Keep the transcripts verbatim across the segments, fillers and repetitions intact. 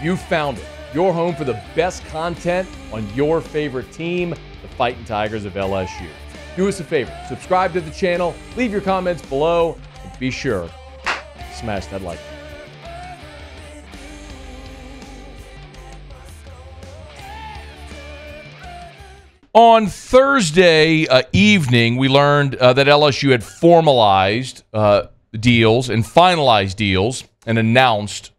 You found it. Your home for the best content on your favorite team, the Fighting Tigers of L S U. Do us a favor, subscribe to the channel, leave your comments below, and be sure to smash that like button. On Thursday uh, evening, we learned uh, that L S U had formalized uh, deals and finalized deals and announced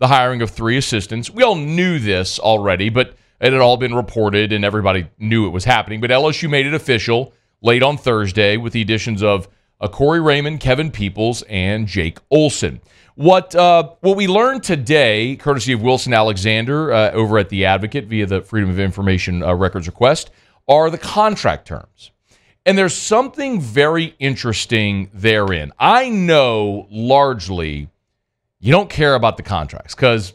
the hiring of three assistants. We all knew this already, but it had all been reported and everybody knew it was happening. But L S U made it official late on Thursday with the additions of uh, Corey Raymond, Kevin Peoples, and Jake Olsen. What uh, what we learned today, courtesy of Wilson Alexander uh, over at The Advocate via the Freedom of Information uh, Records request, are the contract terms. And there's something very interesting therein. I know largely you don't care about the contracts because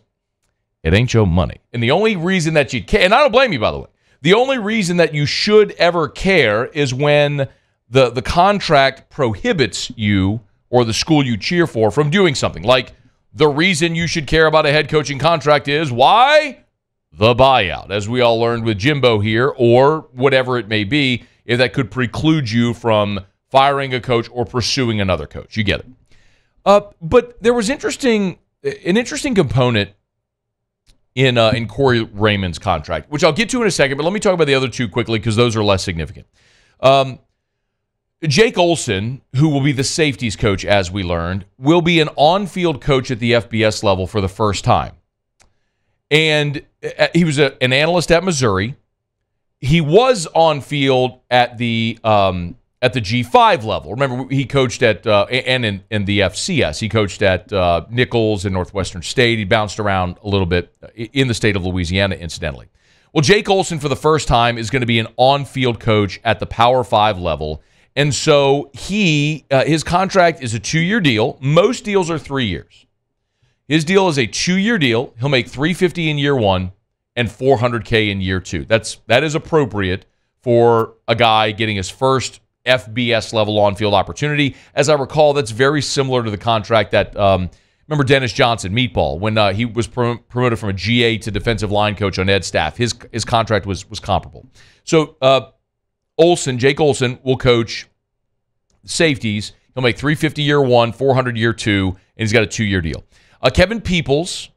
it ain't your money. And the only reason that you care, and I don't blame you, by the way, the only reason that you should ever care is when the, the contract prohibits you or the school you cheer for from doing something. Like, the reason you should care about a head coaching contract is why? The buyout, as we all learned with Jimbo here, or whatever it may be, if that could preclude you from firing a coach or pursuing another coach. You get it. Uh, but there was interesting, an interesting component in, uh, in Corey Raymond's contract, which I'll get to in a second, but let me talk about the other two quickly because those are less significant. Um, Jake Olsen, who will be the safeties coach, as we learned, will be an on-field coach at the F B S level for the first time. And he was a, an analyst at Missouri. He was on field at the um, at the G five level. Remember, he coached at uh, and in, in the F C S. He coached at uh, Nichols and Northwestern State. He bounced around a little bit in the state of Louisiana, incidentally. Well, Jake Olsen, for the first time, is going to be an on-field coach at the Power Five level, and so he uh, his contract is a two-year deal. Most deals are three years. His deal is a two-year deal. He'll make three hundred fifty thousand dollars in year one and four hundred thousand dollars in year two. That's that is appropriate for a guy getting his first F B S level on-field opportunity. As I recall, that's very similar to the contract that um, remember Dennis Johnson, Meatball, when uh, he was prom promoted from a G A to defensive line coach on Ed's staff. His his contract was was comparable. So uh, Olsen, Jake Olsen, will coach safeties. He'll make three hundred fifty thousand dollars year one, four hundred thousand dollars year two, and he's got a two-year deal. Uh, Kevin Peoples,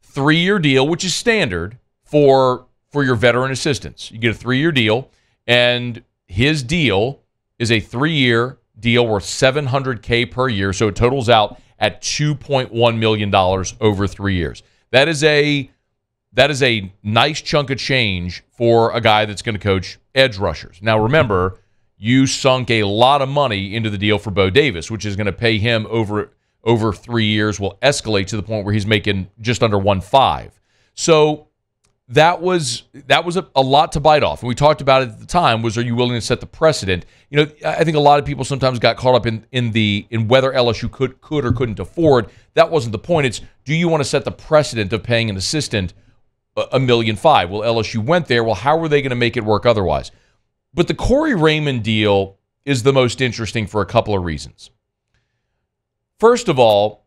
three-year deal, which is standard for, for your veteran assistants. You get a three-year deal, and his deal is a three-year deal worth seven hundred thousand dollars per year, so it totals out at two point one million dollars over three years. That is a that is a nice chunk of change for a guy that's going to coach edge rushers. Now, remember, you sunk a lot of money into the deal for Bo Davis, which is going to pay him over... over three years will escalate to the point where he's making just under one point five. So that was that was a, a lot to bite off. And we talked about it at the time was, are you willing to set the precedent? You know, I think a lot of people sometimes got caught up in in the in whether L S U could could or couldn't afford. That wasn't the point. It's, do you want to set the precedent of paying an assistant a, a million five? Well, L S U went there. Well, how were they going to make it work otherwise? But the Corey Raymond deal is the most interesting for a couple of reasons. First of all,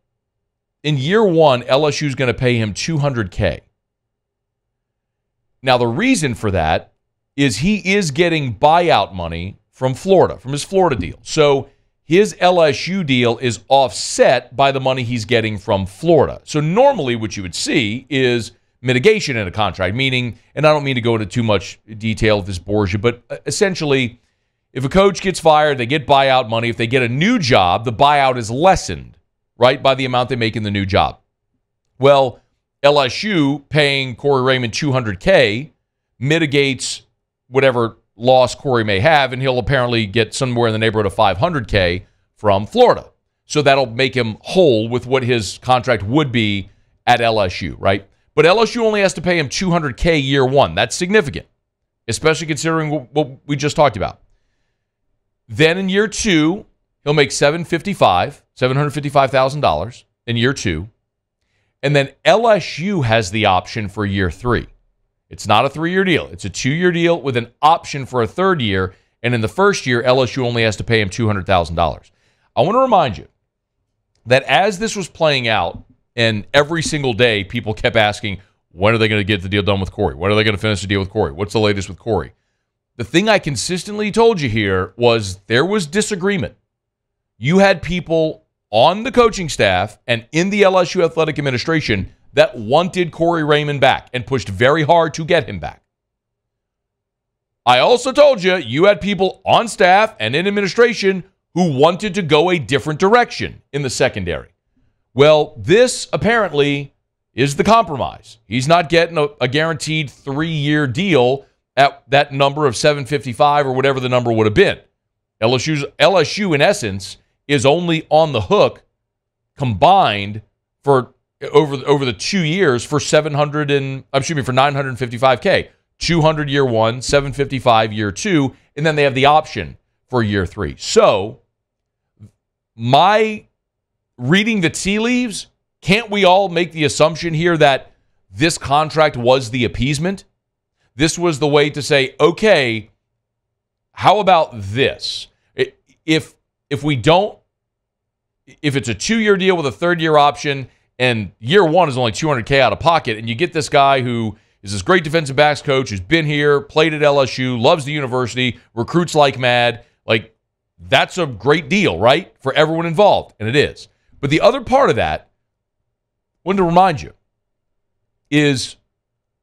in year one, L S U is going to pay him two hundred thousand dollars. Now, the reason for that is he is getting buyout money from Florida, from his Florida deal. So his L S U deal is offset by the money he's getting from Florida. So normally what you would see is mitigation in a contract, meaning, and I don't mean to go into too much detail if this bores you, but essentially, if a coach gets fired, they get buyout money. If they get a new job, the buyout is lessened, right, by the amount they make in the new job. Well, L S U paying Corey Raymond two hundred thousand dollars mitigates whatever loss Corey may have, and he'll apparently get somewhere in the neighborhood of five hundred thousand dollars from Florida. So that'll make him whole with what his contract would be at L S U, right? But L S U only has to pay him two hundred thousand dollars year one. That's significant, especially considering what we just talked about. Then in year two, he'll make seven hundred fifty-five thousand dollars, seven hundred fifty-five thousand dollars in year two. And then L S U has the option for year three. It's not a three-year deal. It's a two-year deal with an option for a third year. And in the first year, L S U only has to pay him two hundred thousand dollars. I want to remind you that as this was playing out, and every single day people kept asking, When are they going to get the deal done with Corey? When are they going to finish the deal with Corey? What's the latest with Corey? The thing I consistently told you here was there was disagreement. You had people on the coaching staff and in the L S U athletic administration that wanted Corey Raymond back and pushed very hard to get him back. I also told you, you had people on staff and in administration who wanted to go a different direction in the secondary. Well, this apparently is the compromise. He's not getting a, a guaranteed three-year deal at that number of seven fifty-five or whatever the number would have been. L S U's, L S U, in essence, is only on the hook combined for over, over the two years for seven hundred and I'm excuse me for nine hundred fifty-five K. two hundred year one, seven fifty-five year two, and then they have the option for year three. So, my reading the tea leaves, can't we all make the assumption here that this contract was the appeasement? This was the way to say, okay, how about this? If if we don't, if it's a two-year deal with a third-year option, and year one is only two hundred K out of pocket, and you get this guy who is this great defensive backs coach who's been here, played at L S U, loves the university, recruits like mad. Like, that's a great deal, right? For everyone involved, and it is. But the other part of that, I wanted to remind you, is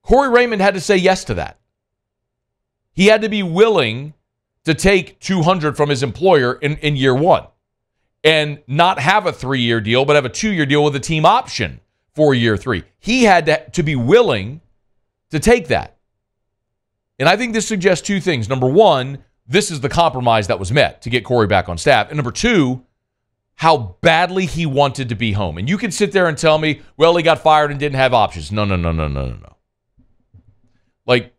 Corey Raymond had to say yes to that. He had to be willing to take two hundred from his employer in, in year one and not have a three-year deal, but have a two-year deal with a team option for year three. He had to, to be willing to take that. And I think this suggests two things. Number one, this is the compromise that was met to get Corey back on staff. And number two, how badly he wanted to be home. And you can sit there and tell me, well, he got fired and didn't have options. No, no, no, no, no, no, no. Like,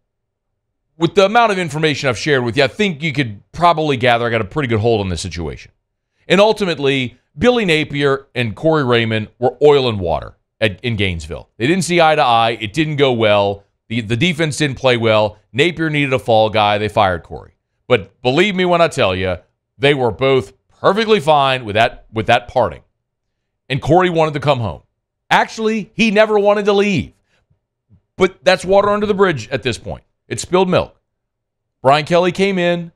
with the amount of information I've shared with you, I think you could probably gather I got a pretty good hold on this situation. And ultimately, Billy Napier and Corey Raymond were oil and water at, in Gainesville. They didn't see eye to eye. It didn't go well. The, the defense didn't play well. Napier needed a fall guy. They fired Corey. But believe me when I tell you, they were both perfectly fine with that, with that parting. And Corey wanted to come home. Actually, he never wanted to leave. But that's water under the bridge at this point. It's spilled milk. Brian Kelly came in,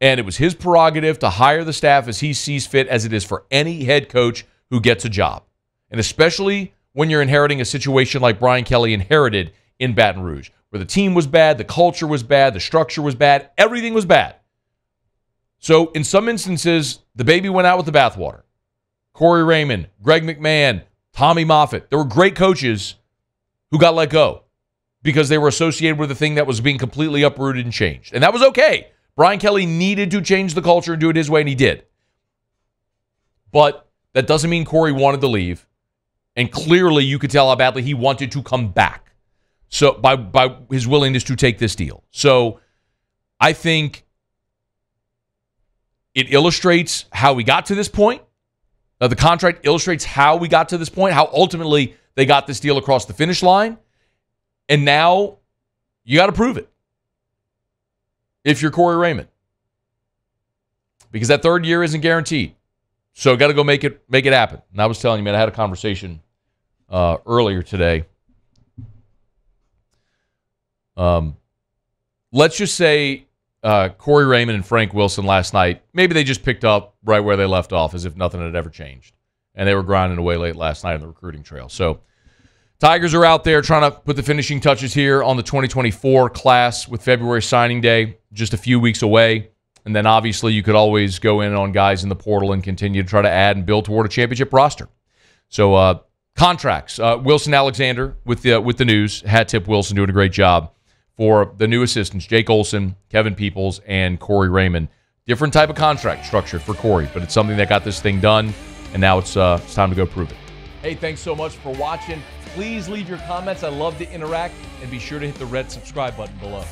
and it was his prerogative to hire the staff as he sees fit, as it is for any head coach who gets a job. And especially when you're inheriting a situation like Brian Kelly inherited in Baton Rouge, where the team was bad, the culture was bad, the structure was bad, everything was bad. So in some instances, the baby went out with the bathwater. Corey Raymond, Greg McMahon, Tommy Moffitt, there were great coaches who got let go because they were associated with a thing that was being completely uprooted and changed. And that was okay. Brian Kelly needed to change the culture and do it his way, and he did. But that doesn't mean Corey wanted to leave, and clearly you could tell how badly he wanted to come back. So by by his willingness to take this deal. So I think it illustrates how we got to this point. Now, the contract illustrates how we got to this point, how ultimately they got this deal across the finish line. And now you got to prove it if you're Corey Raymond, because that third year isn't guaranteed. So got to go make it make it happen. And I was telling you, man, I had a conversation uh, earlier today. Um, let's just say uh, Corey Raymond and Frank Wilson last night, maybe they just picked up right where they left off as if nothing had ever changed. And they were grinding away late last night on the recruiting trail. So Tigers are out there trying to put the finishing touches here on the twenty twenty-four class, with February signing day just a few weeks away. And then obviously you could always go in on guys in the portal and continue to try to add and build toward a championship roster. So uh, contracts, uh, Wilson Alexander with the, with the news, hat tip Wilson doing a great job. For the new assistants, Jake Olsen, Kevin Peoples, and Corey Raymond. Different type of contract structure for Corey, but it's something that got this thing done, and now it's, uh, it's time to go prove it. Hey, thanks so much for watching. Please leave your comments. I love to interact, and be sure to hit the red subscribe button below.